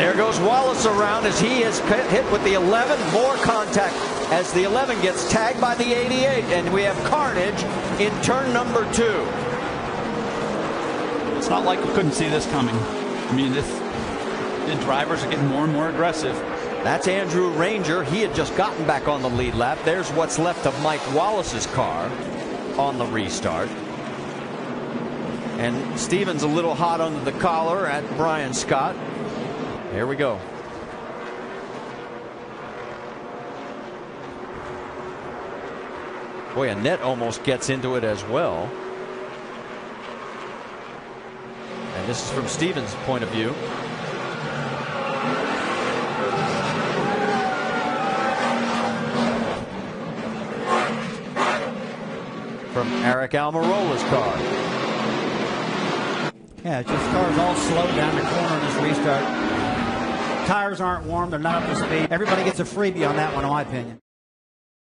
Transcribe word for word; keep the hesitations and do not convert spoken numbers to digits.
There goes Wallace around as he is hit with the eleven. More contact as the eleven gets tagged by the eighty-eight. And we have carnage in turn number two. It's not like we couldn't see this coming. I mean, this, the drivers are getting more and more aggressive. That's Andrew Ranger. He had just gotten back on the lead lap. There's what's left of Mike Wallace's car on the restart. And Stevens a little hot under the collar at Brian Scott. Here we go. Boy, Annette almost gets into it as well. And this is from Stevens' point of view. From Eric Almirola's car. Yeah, just cars all slow down the corner in this restart. Tires aren't warm, they're not up to speed. Everybody gets a freebie on that one, in my opinion.